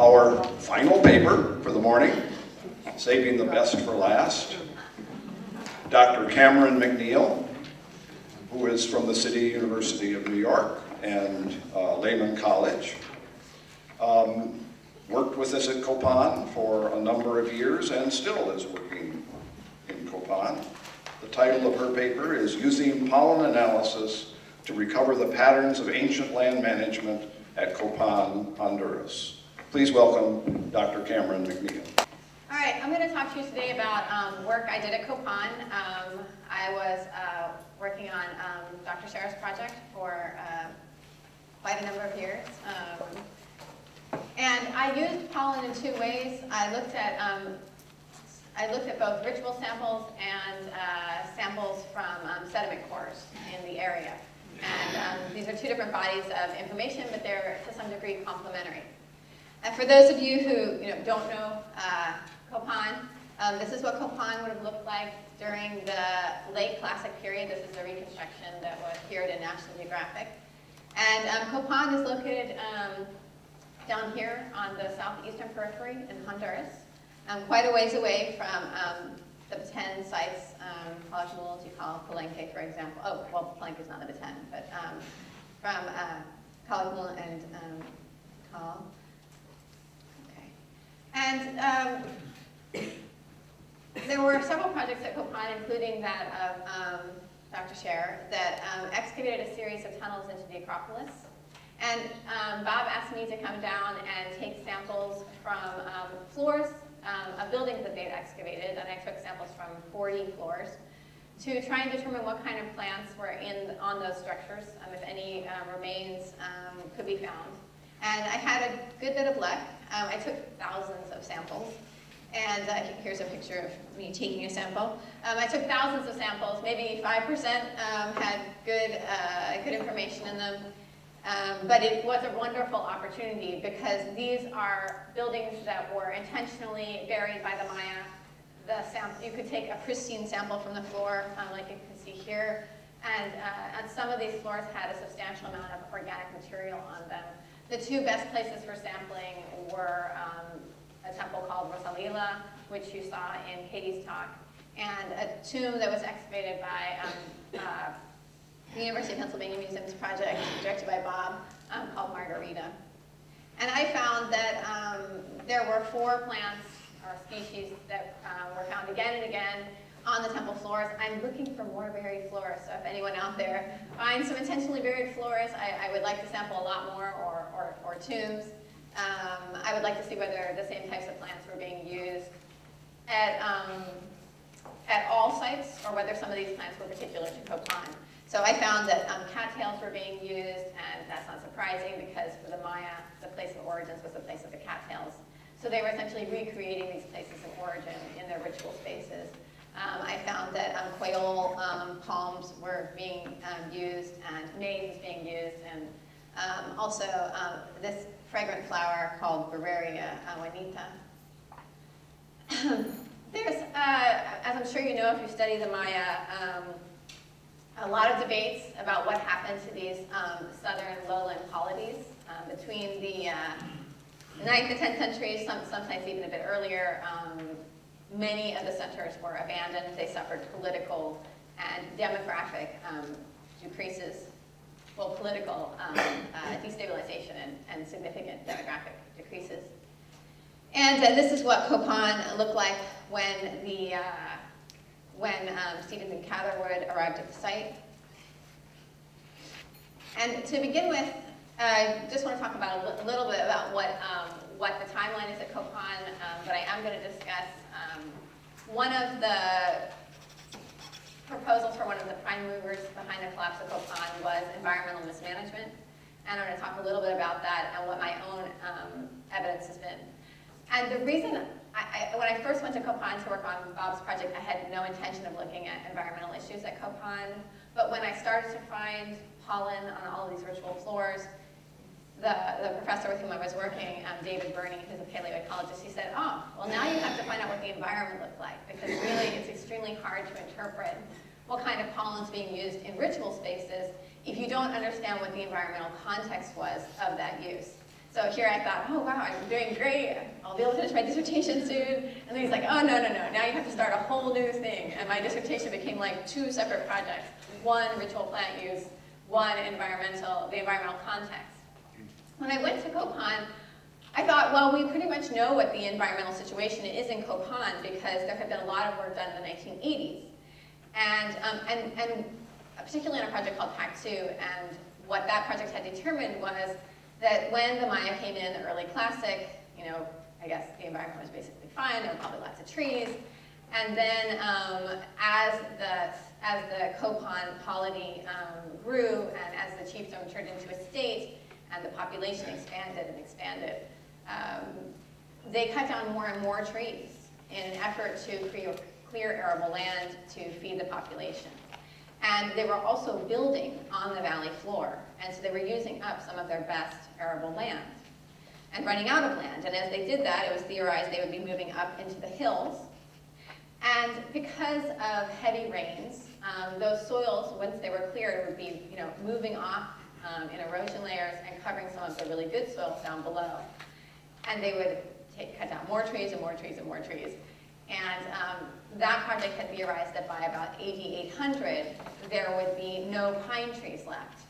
our final paper for the morning, saving the best for last, Dr. Cameron McNeil, who is from the City University of New York and Lehman College. Worked with us at Copan for a number of years and still is working in Copan. The title of her paper is Using Pollen Analysis to Recover the Patterns of Ancient Land Management at Copan, Honduras. Please welcome Dr. Cameron McNeil. All right, I'm going to talk to you today about work I did at Copan. I was working on Dr. Scherer's project for quite a number of years. And I used pollen in two ways. I looked at both ritual samples and samples from sediment cores in the area. And these are two different bodies of information, but they're to some degree complementary. And for those of you who don't know Copan, this is what Copan would have looked like during the late Classic period. This is a reconstruction that appeared in National Geographic. And Copan is located down here on the southeastern periphery in Honduras, quite a ways away from the Petén sites, Calakmul, Tikal, Palenque, for example. Oh, well, Palenque is not the Petén, but from Calakmul and Tikal. Okay. And there were several projects at Copan, including that of Dr. Scherer, that excavated a series of tunnels into the Acropolis. And Bob asked me to come down and take samples from floors of buildings that they'd excavated, and I took samples from 40 floors to try and determine what kind of plants were on those structures, if any remains could be found. And I had a good bit of luck. I took thousands of samples. And here's a picture of me taking a sample. I took thousands of samples. Maybe 5% had good information in them. But it was a wonderful opportunity because these are buildings that were intentionally buried by the Maya. You could take a pristine sample from the floor, like you can see here, and some of these floors had a substantial amount of organic material on them. The two best places for sampling were a temple called Rosalila, which you saw in Katie's talk, and a tomb that was excavated by the University of Pennsylvania Museum's project, directed by Bob, called Margarita. And I found that there were four plants or species that were found again and again on the temple floors. I'm looking for more buried floors, so if anyone out there finds some intentionally buried floors, I would like to sample a lot more, or tombs. I would like to see whether the same types of plants were being used at all sites, or whether some of these plants were particular to Copan. So I found that cattails were being used, and that's not surprising because for the Maya, the place of origins was the place of the cattails. So they were essentially recreating these places of origin in their ritual spaces. I found that quail palms were being used, and maize was being used, and also this fragrant flower called Berraria aguanita. There's, as I'm sure you know if you study the Maya, a lot of debates about what happened to these southern lowland polities between the 9th and 10th centuries, sometimes even a bit earlier. Many of the centers were abandoned. They suffered political and demographic decreases, well, political destabilization and significant demographic decreases. And this is what Copan looked like when the Stevens and Catherwood arrived at the site. And to begin with, I just want to talk about a little bit about what the timeline is at Copan, but I am going to discuss one of the proposals for one of the prime movers behind the collapse of Copan was environmental mismanagement. And I'm going to talk a little bit about that and what my own evidence has been. And the reason when I first went to Copan to work on Bob's project, I had no intention of looking at environmental issues at Copan. But when I started to find pollen on all of these ritual floors, the professor with whom I was working, David Burney, who's a paleoecologist, he said, oh, well, now you have to find out what the environment looked like, because really it's extremely hard to interpret what kind of pollen's being used in ritual spaces if you don't understand what the environmental context was of that use. So here I thought, oh wow, I'm doing great. I'll be able to finish my dissertation soon. And then he's like, oh no, no, no, now you have to start a whole new thing. And my dissertation became like two separate projects. One ritual plant use, one environmental, the environmental context. When I went to Copan, I thought, well, we pretty much know what the environmental situation is in Copan because there had been a lot of work done in the 1980s. And particularly on a project called PAC-2, and what that project had determined was that when the Maya came in, the early classic, you know, I guess the environment was basically fine, there were probably lots of trees. And then as the Copan polity grew and as the chiefdom turned into a state and the population expanded and expanded, they cut down more and more trees in an effort to clear arable land to feed the population. And they were also building on the valley floor, and so they were using up some of their best arable land and running out of land. And as they did that, it was theorized they would be moving up into the hills. And because of heavy rains, those soils, once they were cleared, would be, you know, moving off in erosion layers and covering some of the really good soils down below. And they would cut down more trees and more trees and more trees. And that project had theorized that by about 8800, there would be no pine trees left,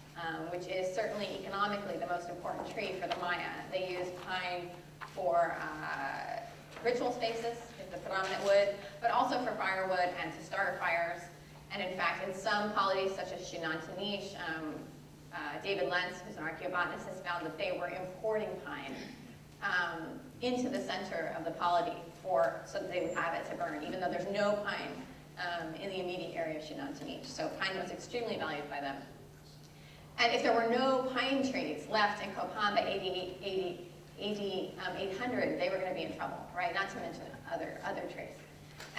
which is certainly economically the most important tree for the Maya. They used pine for ritual spaces, is the predominant wood, but also for firewood and to start fires. And in fact, in some polities, such as Xunantunich, David Lentz, who's an archaeobotanist, has found that they were importing pine into the center of the polity so that they would have it to burn, even though there's no pine in the immediate area of Xunantunich. So pine was extremely valued by them. And if there were no pine trees left in Copan by 8800, they were going to be in trouble, right? Not to mention other trees.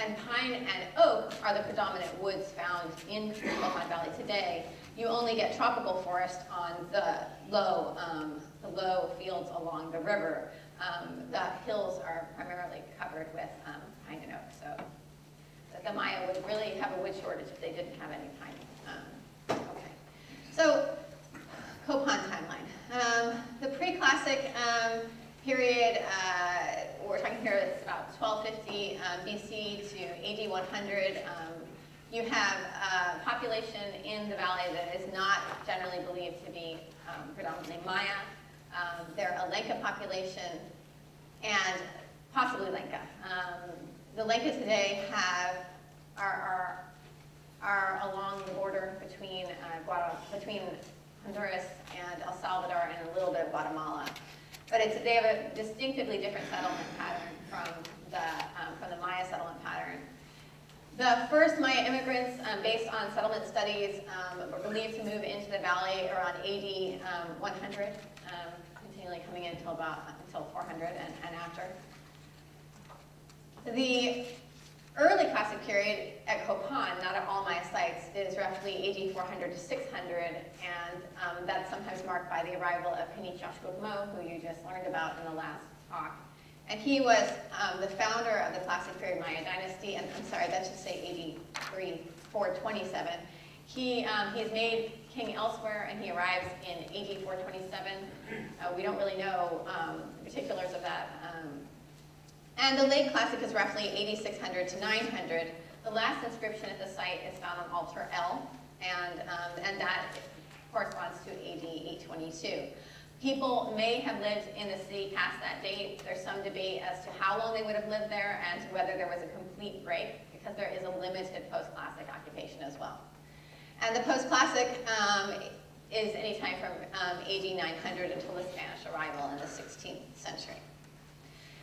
And pine and oak are the predominant woods found in the Copan Valley today. You only get tropical forest on the low fields along the river. The hills are primarily covered with pine and oak, so that the Maya would really have a wood shortage if they didn't have any pine. Okay, so Copan timeline. The pre-classic period, we're talking here, it's about 1250 BC to AD 100. You have a population in the valley that is not generally believed to be predominantly Maya. They're a Lenca population, and possibly Lenca. The Lenca today are along the border between Honduras and El Salvador and a little bit of Guatemala, but they have a distinctively different settlement pattern from the Maya settlement pattern. The first Maya immigrants, based on settlement studies, were believed to move into the valley around AD 100, continually coming in until 400 and after. The early classic period at Copan, not at all Maya sites, is roughly AD 400 to 600, and that's sometimes marked by the arrival of K'inich Yax K'uk' Mo', who you just learned about in the last talk. And he was the founder of the classic period Maya dynasty, and I'm sorry, that should say 427. He's made king elsewhere, and he arrives in AD 427. We don't really know the particulars of that. And the late classic is roughly 8600 to 900. The last inscription at the site is found on altar L, and that corresponds to AD 822. People may have lived in the city past that date. There's some debate as to how long they would have lived there and whether there was a complete break, because there is a limited post-classic occupation as well. And the post-classic is any time from AD 900 until the Spanish arrival in the 16th century.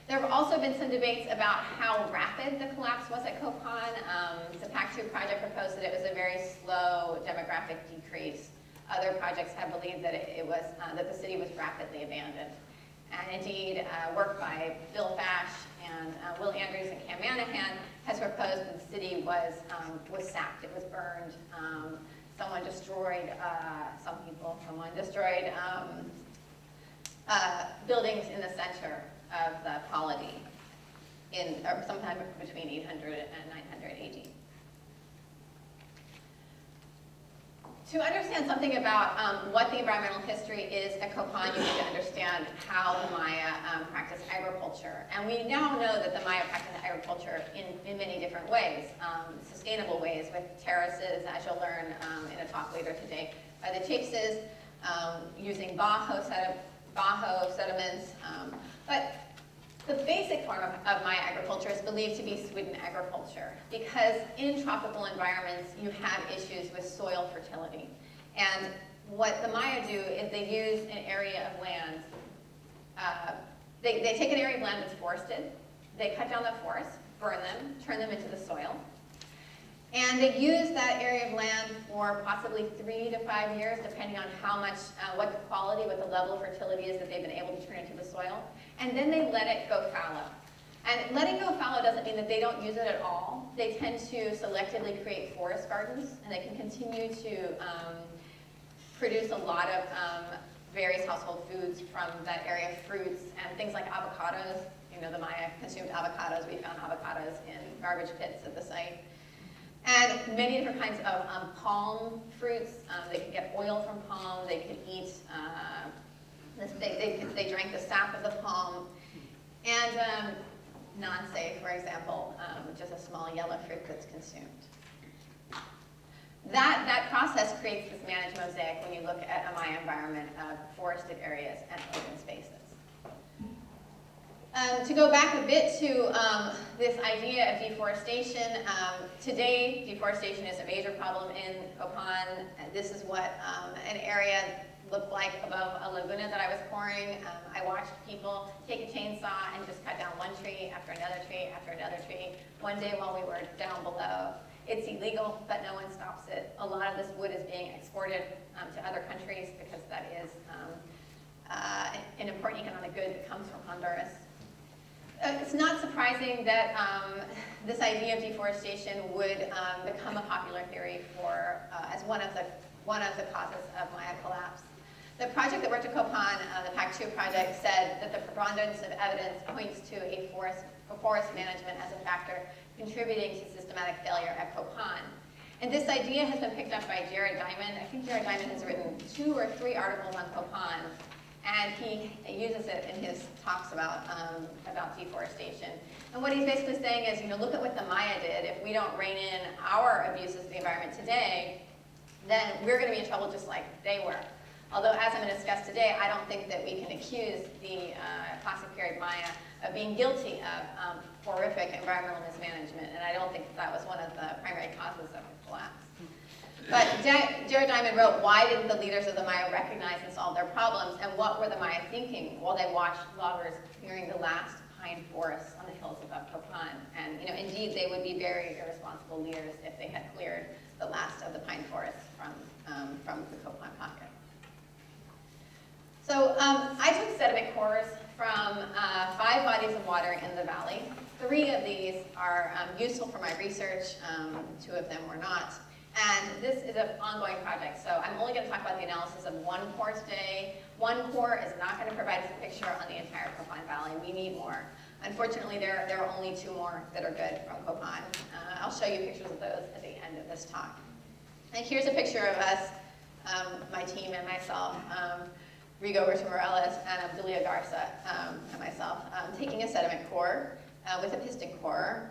There have also been some debates about how rapid the collapse was at Copan. The PAC-2 project proposed that it was a very slow demographic decrease. Other projects have believed that that the city was rapidly abandoned. And indeed, work by Bill Fash and Will Andrews and Cam Manahan has proposed that the city was sacked. It was burned. Someone destroyed buildings in the center of the polity sometime between 800 and 900 AD. To understand something about what the environmental history is at Copan, you need to understand how the Maya practiced agriculture. And we now know that the Maya practiced agriculture in many different ways, sustainable ways with terraces, as you'll learn in a talk later today, by the Chiefs, using Bajo sediments. But the basic form of Maya agriculture is believed to be Sweden agriculture, because in tropical environments you have issues with soil fertility. And what the Maya do is they use an area of land, they take an area of land that's forested, they cut down the forest, burn them, turn them into the soil, and they use that area of land for possibly 3 to 5 years, depending on how much, what the quality, what the level of fertility is that they've been able to turn into the soil. And then they let it go fallow. And letting go fallow doesn't mean that they don't use it at all. They tend to selectively create forest gardens, and they can continue to produce a lot of various household foods from that area, fruits and things like avocados. You know, the Maya consumed avocados. We found avocados in garbage pits at the site. And many different kinds of palm fruits. They could get oil from palm. They could eat, they drank the sap of the palm. And nonsae, for example, just a small yellow fruit that's consumed. That process creates this managed mosaic when you look at a Maya environment of forested areas and open spaces. To go back a bit to this idea of deforestation, today deforestation is a major problem in Copan. This is what an area looked like above a laguna that I was pouring. I watched people take a chainsaw and just cut down one tree after another tree after another tree. One day while we were down below. It's illegal, but no one stops it. A lot of this wood is being exported to other countries because that is an important economic good that comes from Honduras. It's not surprising that this idea of deforestation would become a popular theory for as one of the causes of Maya collapse. The project that worked at Copan, the PAC-2 project, said that the preponderance of evidence points to forest management as a factor contributing to systematic failure at Copan. And this idea has been picked up by Jared Diamond. I think Jared Diamond has written 2 or 3 articles on Copan, and he uses it in his talks about deforestation. And what he's basically saying is, you know, look at what the Maya did. If we don't rein in our abuses of the environment today, then we're going to be in trouble just like they were. Although, as I'm going to discuss today, I don't think that we can accuse the classic period Maya of being guilty of horrific environmental mismanagement, and I don't think that was one of the primary causes of the collapse. But Jared Diamond wrote, why didn't the leaders of the Maya recognize and solve their problems, and what were the Maya thinking while they watched loggers clearing the last pine forests on the hills above Copan? And, you know, indeed, they would be very irresponsible leaders if they had cleared the last of the pine forests from the Copan pocket. So I took sediment cores from 5 bodies of water in the valley. 3 of these are useful for my research, 2 of them were not. And this is an ongoing project, so I'm only going to talk about the analysis of 1 core today. 1 core is not going to provide us a picture on the entire Copan Valley. We need more. Unfortunately, there are only 2 more that are good from Copan. I'll show you pictures of those at the end of this talk. And here's a picture of us, my team and myself, Rigo Morellis and Julia Garza and myself, taking a sediment core with a piston core.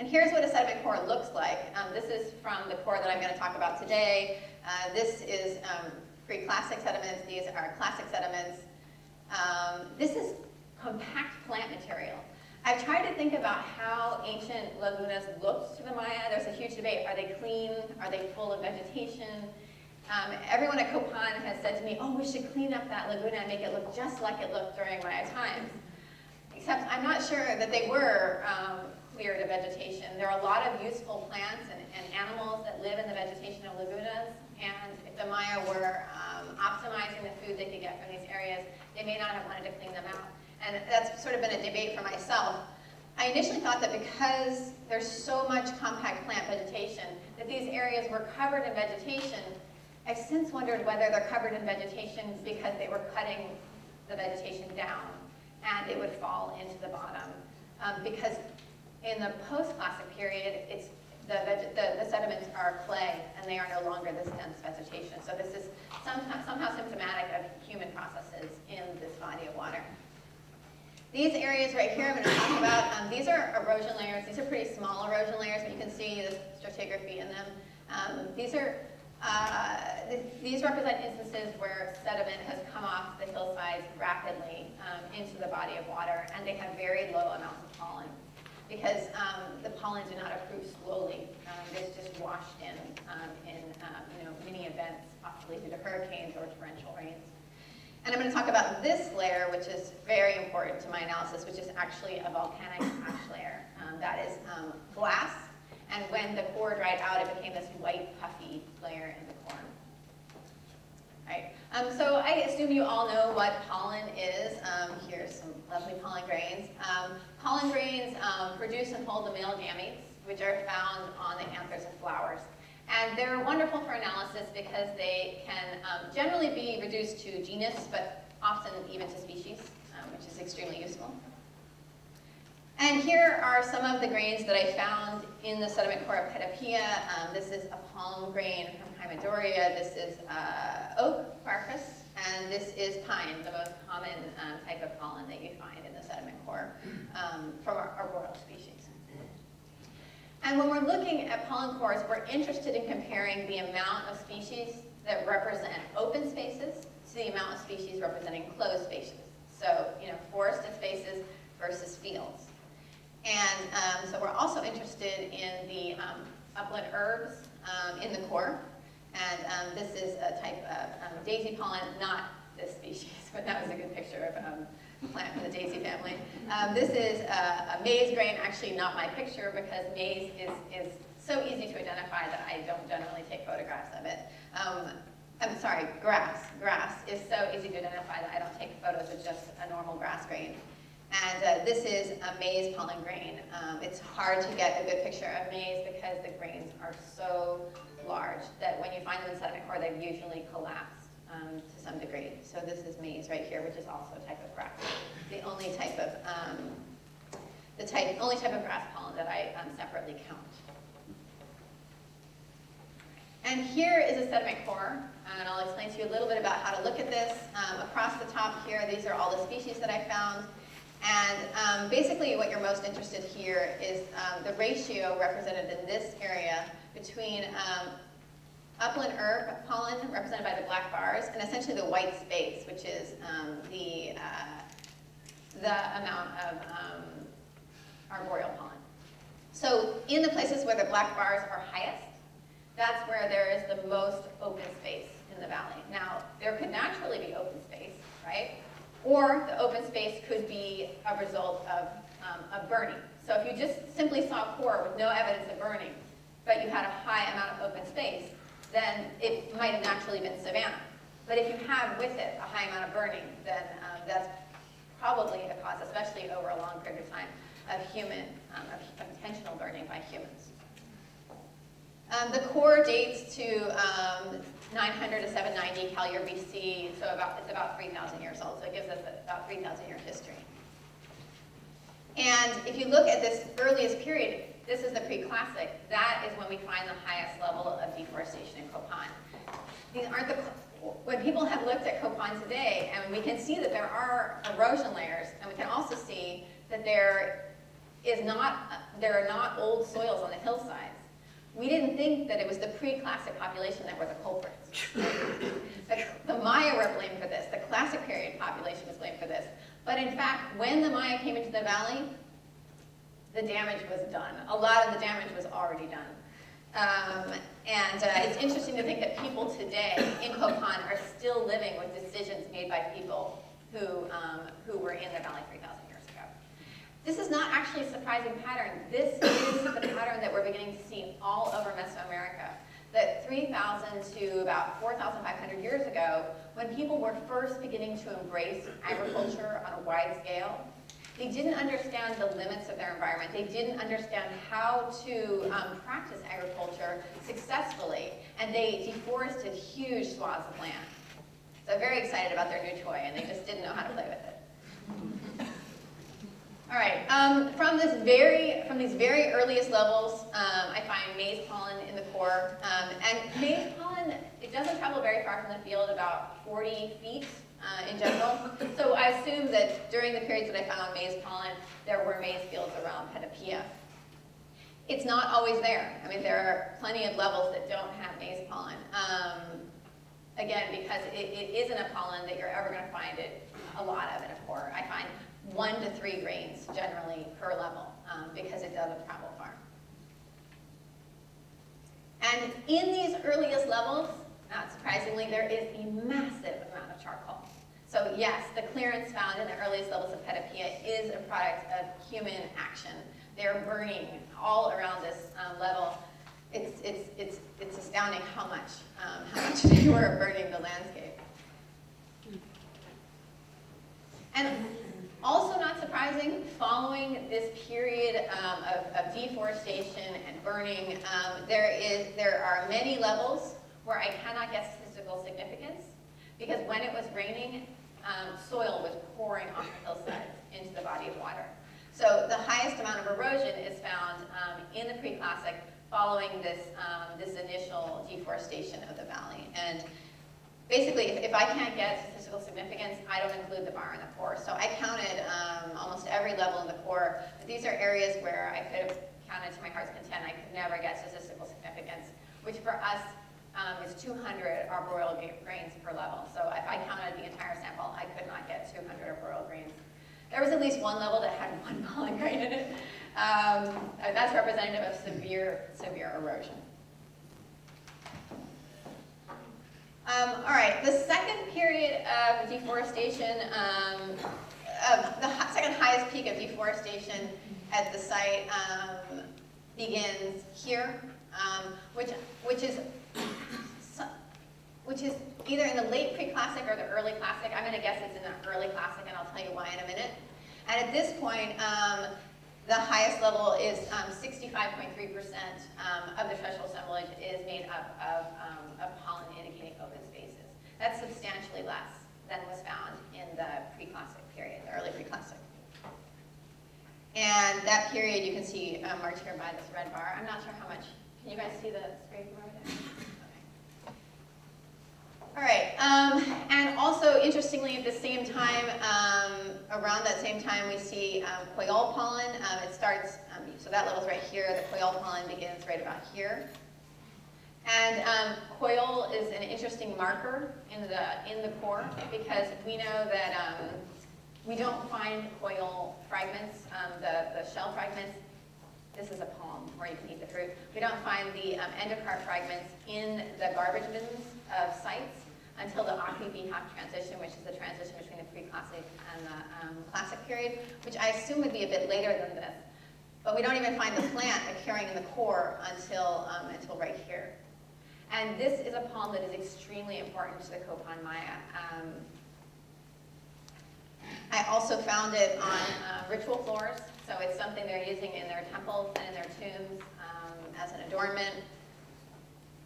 And here's what a sediment core looks like. This is from the core that I'm going to talk about today. This is pre-classic sediments. These are classic sediments. This is compact plant material. I've tried to think about how ancient lagunas looked to the Maya. There's a huge debate. Are they clean? Are they full of vegetation? Everyone at Copan has said to me, oh, we should clean up that laguna and make it look just like it looked during Maya times. Except I'm not sure that they were cleared of vegetation. There are a lot of useful plants and animals that live in the vegetation of lagunas, and if the Maya were optimizing the food they could get from these areas, they may not have wanted to clean them out. And that's sort of been a debate for myself. I initially thought that because there's so much compact plant vegetation, that these areas were covered in vegetation. I've since wondered whether they're covered in vegetation because they were cutting the vegetation down and it would fall into the bottom. Because in the post-classic period, it's the sediments are clay, and they are no longer this dense vegetation. So this is somehow symptomatic of human processes in this body of water. These areas right here I'm going to talk about, these are erosion layers. These are pretty small erosion layers, but you can see the stratigraphy in them. These represent instances where sediment has come off the hillsides rapidly into the body of water, and they have very low amounts of pollen, because the pollen did not accrue slowly. This just washed in many events, possibly due to hurricanes or torrential rains. And I'm going to talk about this layer, which is very important to my analysis, which is actually a volcanic ash layer. That is glass, and when the core dried out, it became this white, puffy layer in the core. Right. So I assume you all know what pollen is. Here's some lovely pollen grains. Pollen grains produce and hold the male gametes, which are found on the anthers of flowers. And they're wonderful for analysis because they can generally be reduced to genus, but often even to species, which is extremely useful. And here are some of the grains that I found in the sediment core of Petapia. This is a palm grain from Hymedoria. This is oak, Parfus, and this is pine, the most common type of pollen that you find in the sediment core from our royal species. And when we're looking at pollen cores, we're interested in comparing the amount of species that represent open spaces to the amount of species representing closed spaces. So, forested spaces versus fields. And so we're also interested in the upland herbs in the core. And this is a type of daisy pollen, not this species, but that was a good picture of a plant from the daisy family. This is a maize grain, actually not my picture, because maize is so easy to identify that I don't generally take photographs of it. I'm sorry, grass. Grass is so easy to identify that I don't take photos of just a normal grass grain. And this is a maize pollen grain. It's hard to get a good picture of maize because the grains are so large that when you find them in sediment core, they've usually collapsed to some degree. So this is maize right here, which is also a type of grass. The only type of only type of grass pollen that I separately count. And here is a sediment core, and I'll explain to you a little bit about how to look at this. Across the top here, these are all the species that I found. And basically what you're most interested here is the ratio represented in this area between upland herb pollen, represented by the black bars, and essentially the white space, which is the amount of arboreal pollen. So in the places where the black bars are highest, that's where there is the most open space in the valley. Now, there could naturally be open space, right? Or the open space could be a result of burning. So if you just simply saw core with no evidence of burning, but you had a high amount of open space, then it might have naturally been savanna. But if you have with it a high amount of burning, then that's probably a cause, especially over a long period of time, of intentional burning by humans. The core dates to 900 to 790 Cal year BC, so it's about 3,000 years old, so it gives us about 3,000-year history. And if you look at this earliest period, this is the pre-classic. That is when we find the highest level of deforestation in Copan. These aren't when people have looked at Copan today, and we can see that there are erosion layers, and we can also see that there are not old soils on the hillsides. We didn't think that it was the pre-classic population that were the culprits. The Maya were blamed for this. The classic period population was blamed for this. But in fact, when the Maya came into the valley, the damage was done. A lot of the damage was already done. It's interesting to think that people today in Copan are still living with decisions made by people who were in the valley 3,000 years ago. This is not actually a surprising pattern. This is the pattern that we're beginning to see all over Mesoamerica, that 3,000 to about 4,500 years ago, when people were first beginning to embrace agriculture on a wide scale, they didn't understand the limits of their environment. They didn't understand how to practice agriculture successfully, and they deforested huge swaths of land. So very excited about their new toy, and they just didn't know how to play with it. All right, from these very earliest levels, I find maize pollen in the core. And maize pollen, it doesn't travel very far from the field, about 40 feet in general. So I assume that during the periods that I found maize pollen, there were maize fields around Petapia. It's not always there. I mean, there are plenty of levels that don't have maize pollen. Again, because it isn't a pollen that you're ever going to find a lot of in a core. I find 1 to 3 grains generally per level because it doesn't travel far. And in these earliest levels, not surprisingly, there is a massive amount of charcoal. So yes, the clearance found in the earliest levels of Petapia is a product of human action. They're burning all around this level. It's astounding how much they were burning the landscape. And also not surprising, following this period of deforestation and burning, there are many levels where I cannot guess statistical significance, because when it was raining, soil was pouring off the hillsides into the body of water. So the highest amount of erosion is found in the pre-classic following this, this initial deforestation of the valley. And basically, if I can't get statistical significance, I don't include the bar in the core. So I counted almost every level in the core, but these are areas where I could have counted to my heart's content. I could never get statistical significance, which for us is 200 arboreal grains per level. So if I counted the entire sample, I could not get 200 arboreal grains. There was at least one level that had 1 pollen grain in it. That's representative of severe erosion. All right, the second period of deforestation, the second highest peak of deforestation at the site begins here, which is either in the late pre-classic or the early classic. I'm going to guess it's in the early classic, and I'll tell you why in a minute. And at this point, the highest level is 65.3% of the threshold assemblage is made up of pollen-indicating open spaces. That's substantially less than was found in the pre-classic period, the early pre-classic. And that period you can see marked here by this red bar. I'm not sure how much. Can you guys see the screen bar there? All right, and also interestingly, at the same time, around that same time, we see Coyol pollen. It starts, so that level's right here. The Coyol pollen begins right about here, and Coyol is an interesting marker in the core because we know that we don't find Coyol fragments, the shell fragments. This is a palm where you can eat the fruit. We don't find the endocarp fragments in the garbage bins of sites until the Octi-Bhop transition, which is the transition between the pre-classic and the classic period, which I assume would be a bit later than this. But we don't even find the plant occurring in the core until right here. And this is a palm that is extremely important to the Copan Maya. I also found it on ritual floors. So it's something they're using in their temples and in their tombs as an adornment.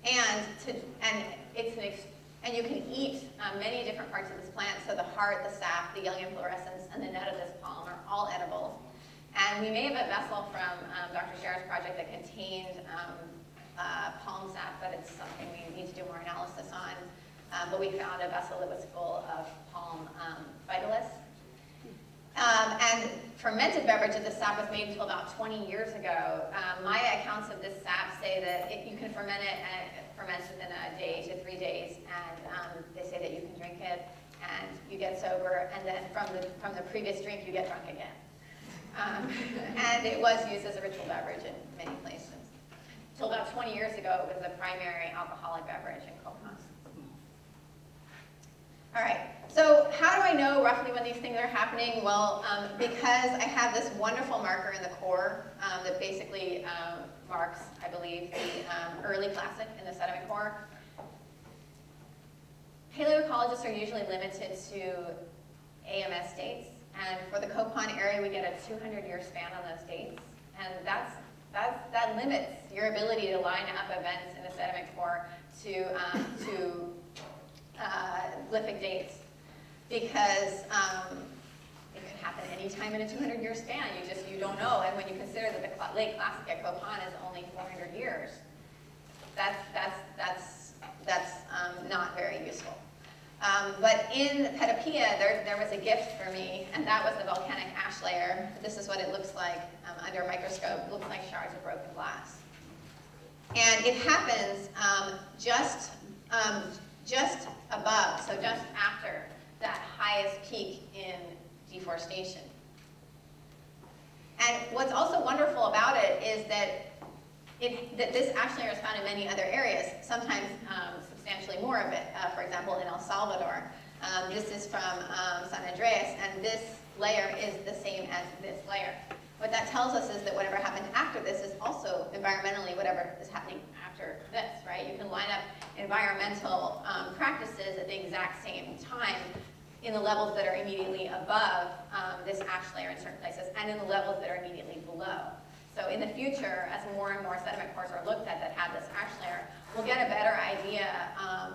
And you can eat many different parts of this plant. So the heart, the sap, the young inflorescence, and the nut of this palm are all edible. And we may have a vessel from Dr. Scherer's project that contained palm sap, but it's something we need to do more analysis on. But we found a vessel that was full of palm vitalis. And fermented beverage of this sap was made until about 20 years ago. Maya accounts of this sap say that you can ferment it, and it ferments within a day to 3 days, and they say that you can drink it, and you get sober, and then from the previous drink, you get drunk again. And it was used as a ritual beverage in many places. Until about 20 years ago, it was the primary alcoholic beverage in Copan. All right, so how do I know roughly when these things are happening? Well, because I have this wonderful marker in the core that basically marks, I believe, the early classic in the sediment core. Paleoecologists are usually limited to AMS dates, and for the Copan area, we get a 200-year span on those dates, and that limits your ability to line up events in the sediment core to lithic dates, because It could happen any time in a 200-year span. You don't know. And when you consider that the late classic at Copan is only 400 years, that's not very useful. But in Petapia, there was a gift for me, and that was the volcanic ash layer. This is what it looks like under a microscope. It looks like shards of broken glass. And it happens just above, so just after that highest peak in deforestation. And what's also wonderful about it is that this ash layer is found in many other areas, sometimes substantially more of it. For example, in El Salvador. This is from San Andreas, and this layer is the same as this layer. What that tells us is that whatever happened after this is also environmentally whatever is happening after this, right? You can line up environmental practices at the exact same time in the levels that are immediately above this ash layer in certain places, and in the levels that are immediately below. So in the future, as more and more sediment cores are looked at that have this ash layer, we'll get a better idea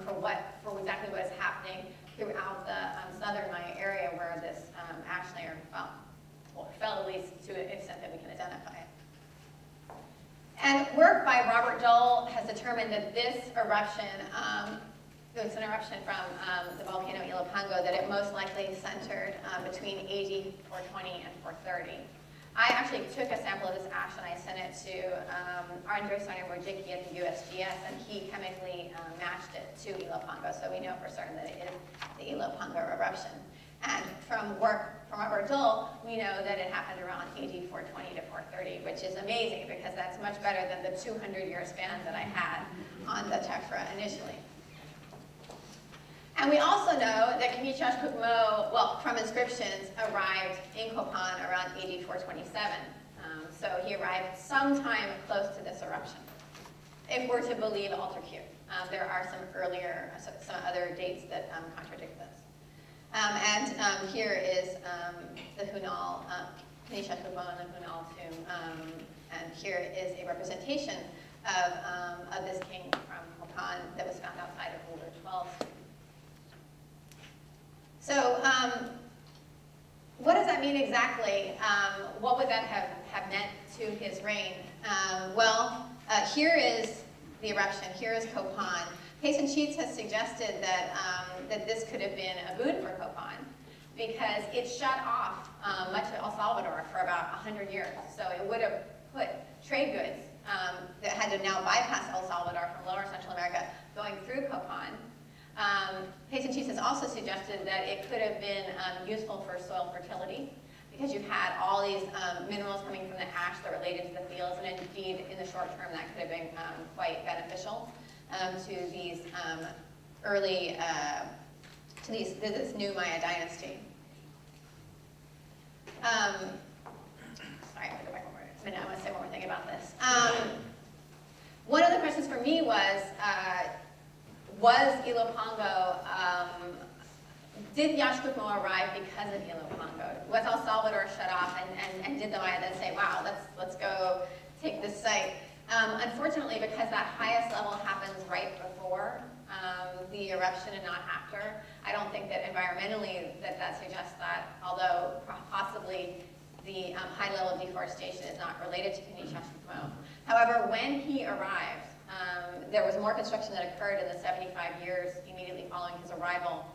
for exactly what is happening throughout the southern Maya area where this ash layer fell, or fell at least to an extent that we can identify it. And work by Robert Dull has determined that this eruption, it's an eruption from the volcano Ilopango, that it most likely centered between AD 420 and 430. I actually took a sample of this ash and I sent it to Andres Onemorjicki at the USGS, and he chemically matched it to Ilopango, so we know for certain that it is the Ilopango eruption. And from work from Robert Dull, we know that it happened around AD 420 to 430, which is amazing because that's much better than the 200-year span that I had on the tephra initially. And we also know that K'inich Yax K'uk' Mo', well, from inscriptions, arrived in Copan around AD 427. So he arrived sometime close to this eruption, if we're to believe Alter Q. There are some earlier, some other dates that contradict this. Here is the Hunal, K'inich Yax K'uk' Mo' and the Hunal tomb, and here is a representation of this king from Copan that was found outside of Boulder 12. So what does that mean exactly? What would that have meant to his reign? Here is the eruption. Here is Copan. Payson Sheets has suggested that, that this could have been a boon for Copan because it shut off much of El Salvador for about 100 years. So it would have put trade goods that had to now bypass El Salvador from lower Central America going through Copan. Payson Sheets has also suggested that it could have been useful for soil fertility because you've had all these minerals coming from the ash that related to the fields, and indeed in the short term that could have been quite beneficial to these this new Maya dynasty. Sorry, I'm going to go back one more minute. I want to say one more thing about this. One of the questions for me was Ilopango, did Yax K'uk' Mo' arrive because of Ilopango? Was El Salvador shut off, and did the Maya then say, wow, let's go take this site? Unfortunately, because that highest level happens right before the eruption and not after, I don't think that environmentally that suggests that, although possibly the high level of deforestation is not related to K'inich Yax K'uk' Mo'. However, when he arrived, there was more construction that occurred in the 75 years immediately following his arrival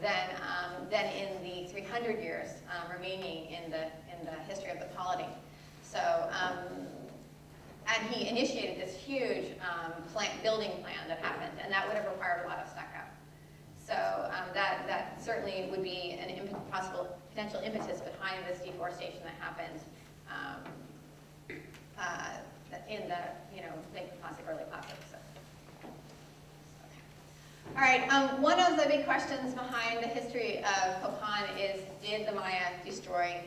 than in the 300 years remaining in the history of the polity. So, and he initiated this huge building plan that happened, and that would have required a lot of stucco. So that certainly would be an possible potential impetus behind this deforestation that happened. In the late classic, early classic. So. All right. One of the big questions behind the history of Copan is: did the Maya destroy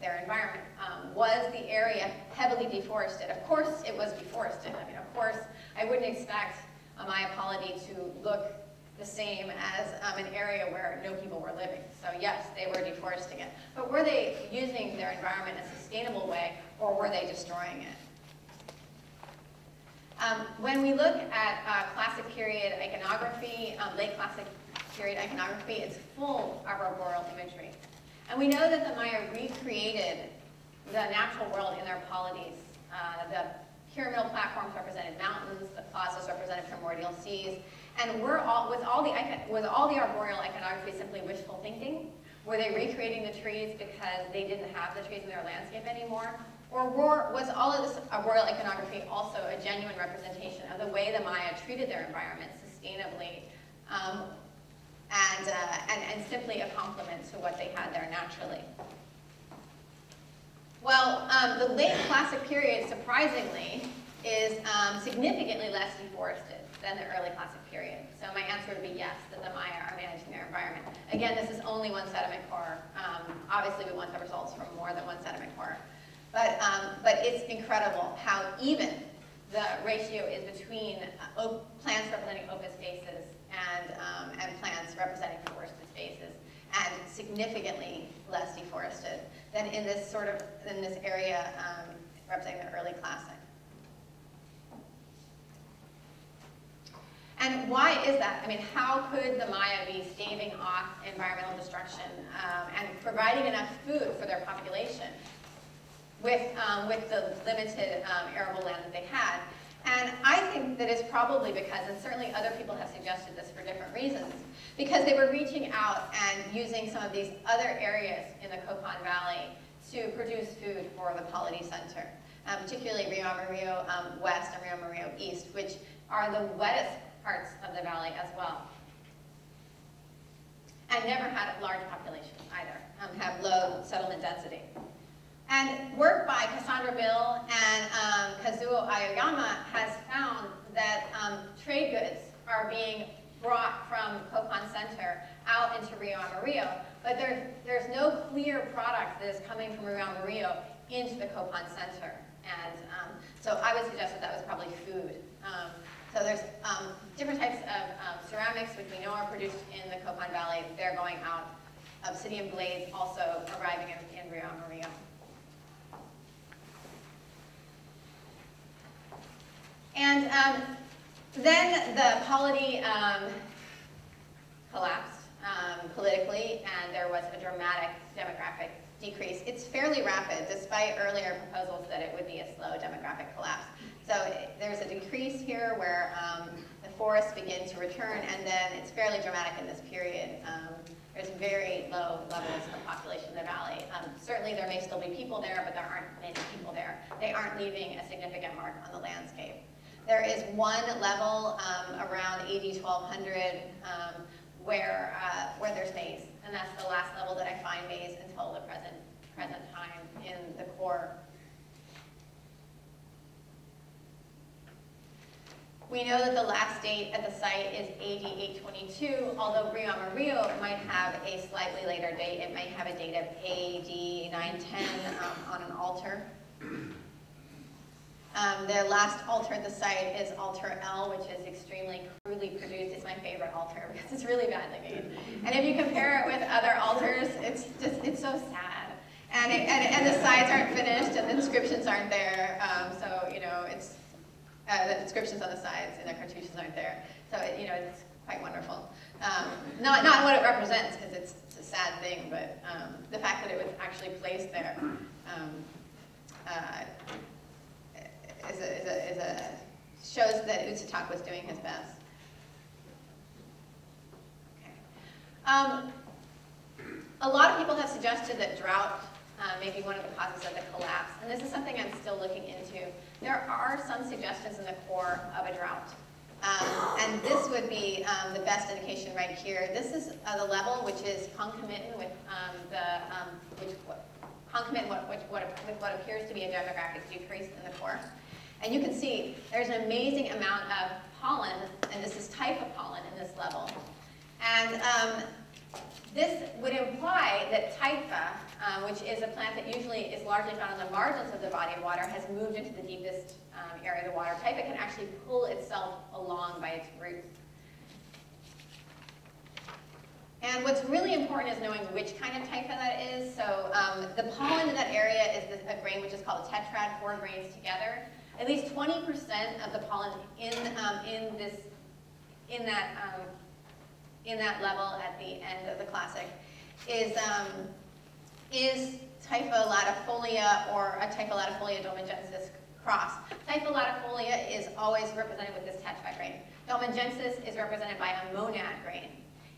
their environment? Was the area heavily deforested? Of course, it was deforested. I mean, of course, I wouldn't expect a Maya polity to look the same as an area where no people were living. So yes, they were deforesting it. But were they using their environment in a sustainable way, or were they destroying it? When we look at classic period iconography, late classic period iconography, it's full of arboreal imagery. And we know that the Maya recreated the natural world in their polities. The pyramidal platforms represented mountains, the plazas represented primordial seas, and with all the arboreal iconography simply wishful thinking? Were they recreating the trees because they didn't have the trees in their landscape anymore? Or was all of this arboreal iconography also a genuine representation of the way the Maya treated their environment sustainably and simply a complement to what they had there naturally? Well, the late classic period, surprisingly, is significantly less deforested than the early classic period. So my answer would be yes, that the Maya are managing their environment. Again, this is only one sediment core. Obviously, we want the results from more than one sediment core. But it's incredible how even the ratio is between plants representing open spaces and plants representing forested spaces, and significantly less deforested than in this sort of, in this area representing the early classic. And why is that? I mean, how could the Maya be staving off environmental destruction and providing enough food for their population with the limited arable land that they had? And I think that it's probably because, and certainly other people have suggested this for different reasons, because they were reaching out and using some of these other areas in the Copan Valley to produce food for the Polity Center, particularly Rio Amarillo West and Rio Amarillo East, which are the wettest parts of the valley as well. And never had a large population either, have low settlement density. And work by Cassandra Bill and Kazuo Aoyama has found that trade goods are being brought from Copan Center out into Rio Amarillo, but there's no clear product that is coming from Rio Amarillo into the Copan Center. And so I would suggest that that was probably food. So there's different types of ceramics, which we know are produced in the Copan Valley. They're going out. Obsidian blades also arriving in Rio Amarillo. And then the polity collapsed politically, and there was a dramatic demographic decrease. It's fairly rapid, despite earlier proposals that it would be a slow demographic collapse. So there's a decrease here where the forests begin to return, and then it's fairly dramatic in this period. There's very low levels of population in the valley. Certainly there may still be people there, but there aren't many people there. They aren't leaving a significant mark on the landscape. There is one level around AD 1200 where there's maize, and that's the last level that I find maize until the present time in the core. We know that the last date at the site is AD 822, although Rio Amarillo might have a slightly later date. It might have a date of AD 910 on an altar. Their last altar at the site is Altar L, which is extremely crudely produced. It's my favorite altar because it's really badly made. And if you compare it with other altars, it's so sad. And the sides aren't finished, and the inscriptions aren't there. So you know, it's the inscriptions on the sides and the cartouches aren't there. So you know, it's quite wonderful. Not what it represents, because it's a sad thing, but the fact that it was actually placed there. Shows that Utsutak was doing his best. Okay. A lot of people have suggested that drought may be one of the causes of the collapse, and this is something I'm still looking into. There are some suggestions in the core of a drought, and this would be the best indication right here. This is the level which is concomitant with what appears to be a demographic decrease in the core. And you can see there's an amazing amount of pollen, and this is type of pollen in this level. And this would imply that taifa, which is a plant that usually is largely found on the margins of the body of water, has moved into the deepest area of the water. Taifa can actually pull itself along by its roots. And what's really important is knowing which kind of taifa that is. So the pollen in that area is a grain which is called a tetrad, 4 grains together. At least 20% of the pollen in that level at the end of the classic is Typholatifolia or a Typholatifolia dolmagensis cross. Typholatifolia is always represented with this tetrad grain. Dolmagensis is represented by a monad grain.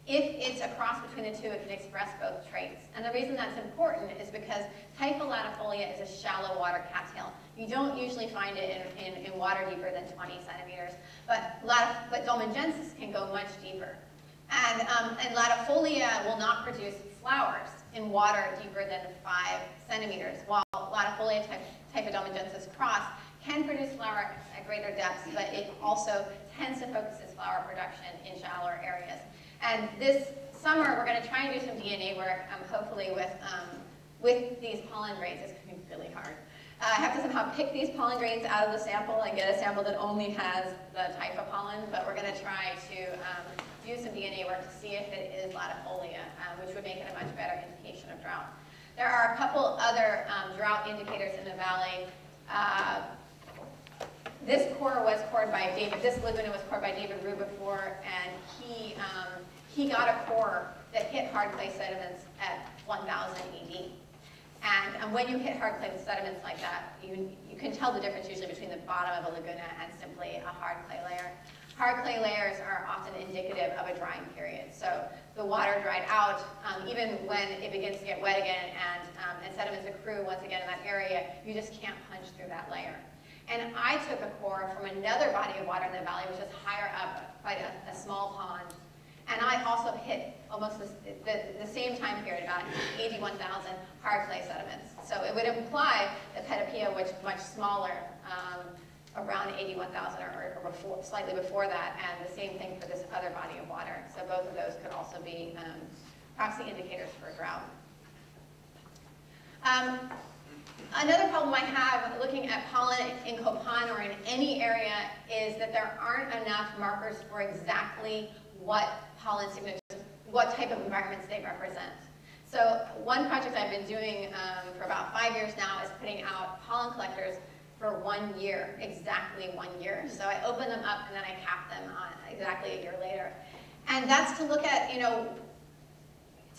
If it's a cross between the two, it can express both traits. And the reason that's important is because Typholatifolia is a shallow water cattail. You don't usually find it in water deeper than 20 centimeters, but dolmagensis can go much deeper. And latifolia will not produce flowers in water deeper than 5 centimeters, while latifolia type of dolmagensis cross can produce flower at greater depths, but it also tends to focus its flower production in shallower areas. And this summer, we're going to try and do some DNA work, hopefully with these pollen grades. It's going to be really hard. I have to somehow pick these pollen grades out of the sample and get a sample that only has the type of pollen, but we're going to try to do some DNA work to see if it is latifolia, which would make it a much better indication of drought. There are a couple other drought indicators in the valley. This core was cored by David. This lignin was cored by David Rue before, and he got a core that hit hard clay sediments at 1,000 AD. And when you hit hard clay sediments like that, you can tell the difference usually between the bottom of a laguna and simply a hard clay layer. Hard clay layers are often indicative of a drying period. So the water dried out, even when it begins to get wet again and sediments accrue once again in that area, you just can't punch through that layer. And I took a core from another body of water in the valley, which is higher up by a small pond. And I also hit almost the same time period, about 81,000 hard clay sediments. So it would imply that Petapia, which is much smaller, around 81,000 or before, slightly before that, and the same thing for this other body of water. So both of those could also be proxy indicators for drought. Another problem I have looking at pollen in Copan or in any area is that there aren't enough markers for exactly what pollen signatures, what type of environments they represent. So one project I've been doing for about 5 years now is putting out pollen collectors for 1 year, exactly 1 year. So I open them up and then I cap them on exactly a year later. And that's to look at, you know,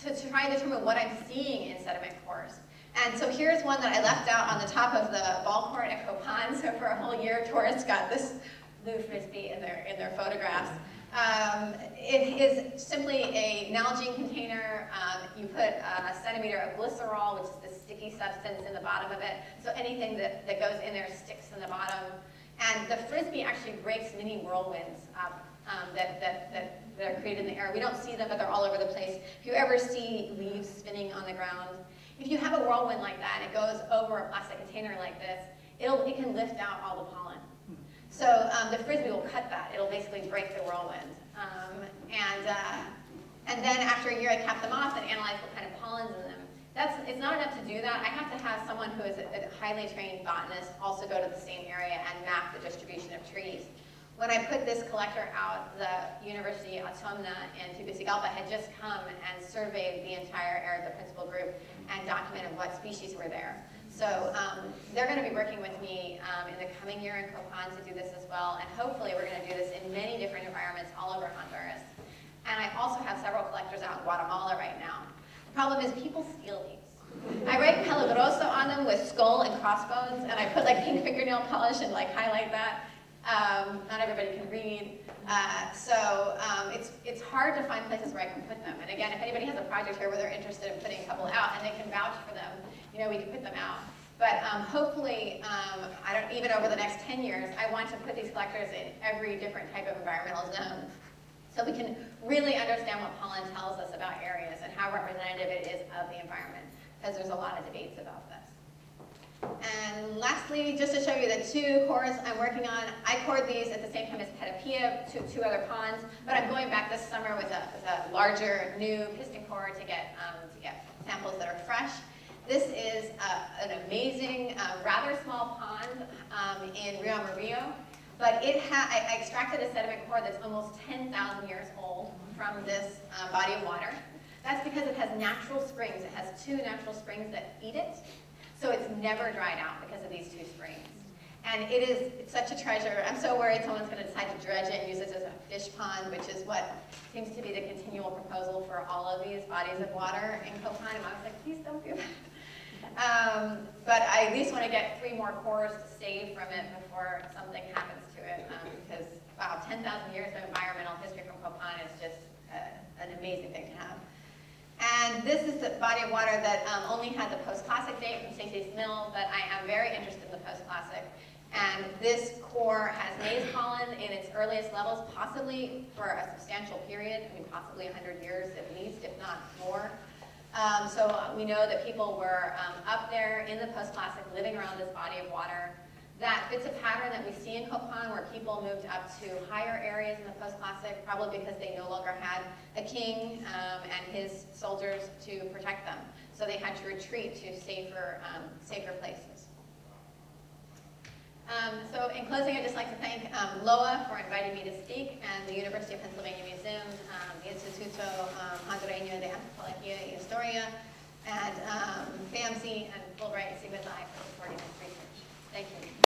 to try and determine what I'm seeing in sediment cores. And so here's one that I left out on the top of the ball court at Copan. So for a whole year, tourists got this blue frisbee in their photographs. It is simply a Nalgene container. You put a centimeter of glycerol, which is the sticky substance, in the bottom of it. So anything that goes in there sticks in the bottom. And the frisbee actually breaks mini whirlwinds up that are created in the air. We don't see them, but they're all over the place. If you ever see leaves spinning on the ground, if you have a whirlwind like that and it goes over a plastic container like this, it can lift out all the pollen. So the frisbee will cut that. It'll basically break the whirlwind. And then after a year, I cap them off and analyze what kind of pollen's in them. It's not enough to do that. I have to have someone who is a highly trained botanist also go to the same area and map the distribution of trees. When I put this collector out, the University Autónoma in Tegucigalpa had just come and surveyed the entire area of the principal group and documented what species were there. So they're going to be working with me in the coming year in Copan to do this as well, and hopefully we're going to do this in many different environments all over Honduras. And I also have several collectors out in Guatemala right now. The problem is people steal these. I write peligroso on them with skull and crossbones, and I put like pink fingernail polish and like highlight that. Not everybody can read, so it's hard to find places where I can put them. And again, if anybody has a project here where they're interested in putting a couple out and they can vouch for them, you know, we can put them out. But hopefully, even over the next 10 years, I want to put these collectors in every different type of environmental zone so we can really understand what pollen tells us about areas and how representative it is of the environment, because there's a lot of debates about this. And lastly, just to show you the two cores I'm working on, I cored these at the same time as Petapia, two other ponds, but I'm going back this summer with a larger new piston core to get samples that are fresh. This is an amazing, rather small pond in Rio Amarillo, but I extracted a sediment core that's almost 10,000 years old from this body of water. That's because it has natural springs. It has two natural springs that feed it. So it's never dried out because of these two springs. And it's such a treasure. I'm so worried someone's going to decide to dredge it and use it as a fish pond, which is what seems to be the continual proposal for all of these bodies of water in Copan. And I was like, please don't do that. But I at least want to get 3 more cores to save from it before something happens to it. Because, wow, 10,000 years of environmental history from Copan is just an amazing thing to have. And this is the body of water that only had the post-classic date from Stacey's Mill, but I am very interested in the post-classic. And this core has maize pollen in its earliest levels, possibly for a substantial period, I mean possibly 100 years at least, if not more. So we know that people were up there in the post-classic living around this body of water. That fits a pattern that we see in Copan where people moved up to higher areas in the post-classic, probably because they no longer had a king and his soldiers to protect them. So they had to retreat to safer places. So in closing, I'd just like to thank LOA for inviting me to speak, and the University of Pennsylvania Museum, the Instituto Hondureño de Antropología y Historia, and FAMSI and Fulbright and Stevens for supporting this research. Thank you.